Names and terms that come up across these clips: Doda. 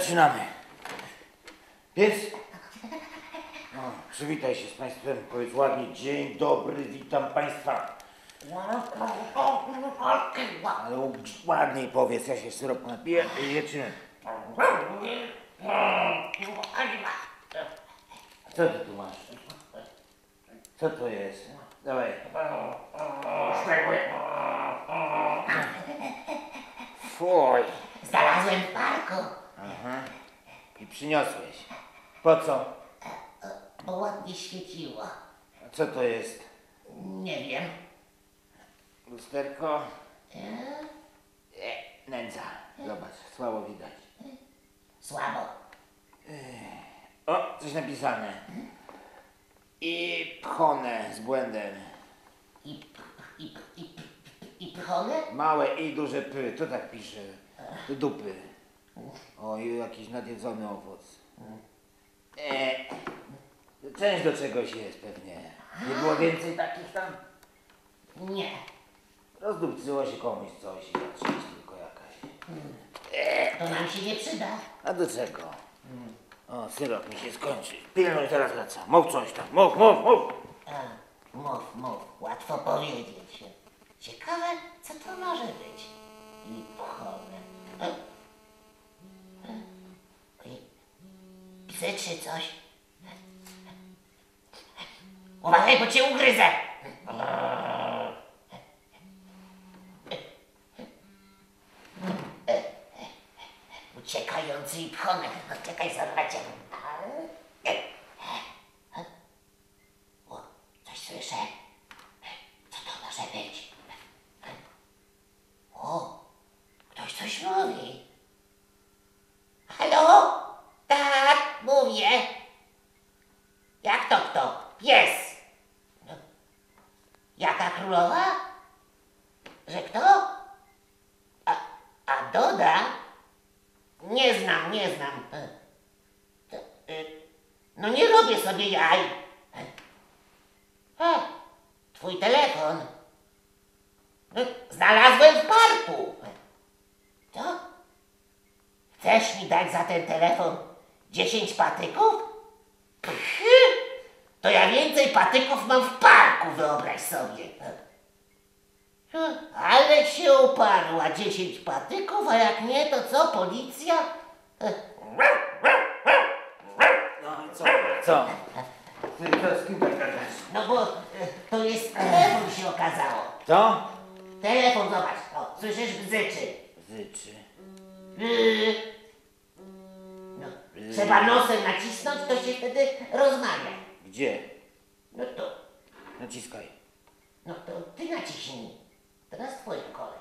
zaczynamy. Więc przywitaj się z Państwem, powiedz ładnie dzień dobry, witam Państwa. Ale ładniej powiedz, ja się syropku napiję i jedziemy. Co ty tu masz? Co to jest? Dawaj. Fuj. Znalazłem w parku. Aha. I przyniosłeś. Po co? Bo ładnie świeciło. A co to jest? Nie wiem. Lusterko? Nędza. Zobacz, słabo widać. Słabo. O, coś napisane. I pchone z błędem. I pchone? Małe i duże py, to tak pisze. Do dupy. O, i jakiś nadjedzony owoc. Część do czegoś jest pewnie. Nie było więcej takich tam? Nie. Rozdupcyło się komuś coś i część tylko jakaś. To nam się nie przyda. A do czego? O, syrop mi się skończy. Pilnuj, teraz wraca. Mów coś tam. Mów. Mów. Łatwo powiedzieć. Ciekawe, co to może być. I pchone. Psy czy coś? Uważaj, bo cię ugryzę! Uciekający i pchonek. No czekaj, zarwać cię. O, coś słyszę. Co to może być? O, ktoś coś mówi. Halo? Tak, mówię. Jak to kto? Pies. Jaka królowa? Że kto? A Doda? Nie znam. No nie robię sobie jaj. Twój telefon. Znalazłem w parku. Co? Chcesz mi dać za ten telefon 10 patyków? To ja więcej patyków mam w parku, wyobraź sobie. Ale się uparła, 10 patyków, a jak nie, to co, policja? No i co? Ty z kim tak gadasz? No bo to jest telefon się okazało. Co? Telefon, zobacz, o, słyszysz, bzyczy. Bzyczy. No, trzeba nosem nacisnąć, to się wtedy rozmawia. Gdzie? No to. Naciskaj. No to ty naciśnij. Teraz twoja kolej.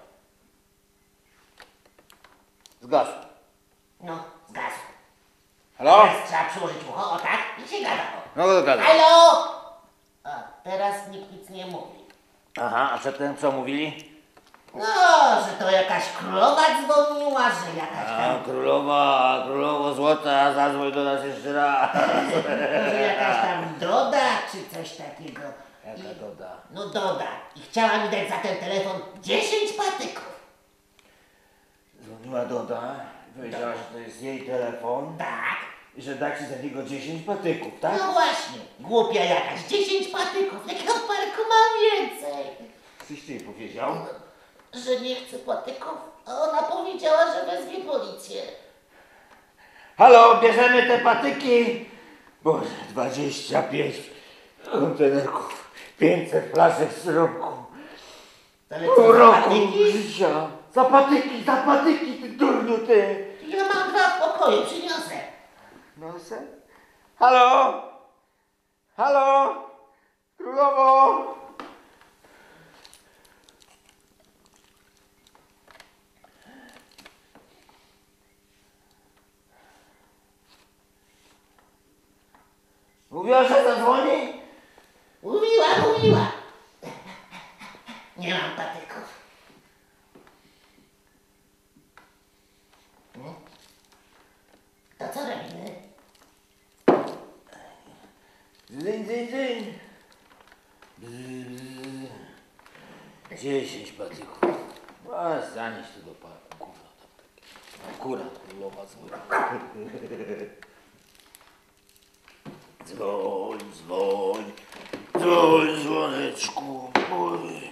Zgasł. No, zgasł. Halo? Teraz trzeba przyłożyć ucho, o tak? I się gada. No to gada. Halo! A teraz nikt nic nie mówi. Aha, a przedtem co mówili? No, że to jakaś królowa dzwoniła, że jakaś tam... królowo złota, zadzwoń do nas jeszcze raz. Że jakaś tam Doda, czy coś takiego. Jaka Doda? No Doda. I chciała mi dać za ten telefon 10 patyków. Dzwoniła Doda, powiedziała, że to jest jej telefon. Tak. I że da ci za niego 10 patyków, tak? No właśnie. Głupia jakaś, 10 patyków. Jakiego w parku mam więcej? Coś ty jej powiedział? Że nie chce patyków, a ona powiedziała, że wezwie policję. Halo, bierzemy te patyki. Boże, 25 kontenerków, 500 flaszek syropku. Pół roku życia. Za patyki, ty durniu, ty. Ja mam 2 w pokoju, przyniosę. Noszę? Halo, królowo. Mówiła, że zadzwoni? Mówiła. Nie mam patyków. To co robimy? Dzyń. 10 patyków. A zanieś tu do parku. Góra królowa zła. Dzwoń, dzwoń, dzwoń, dzwoneczku mój.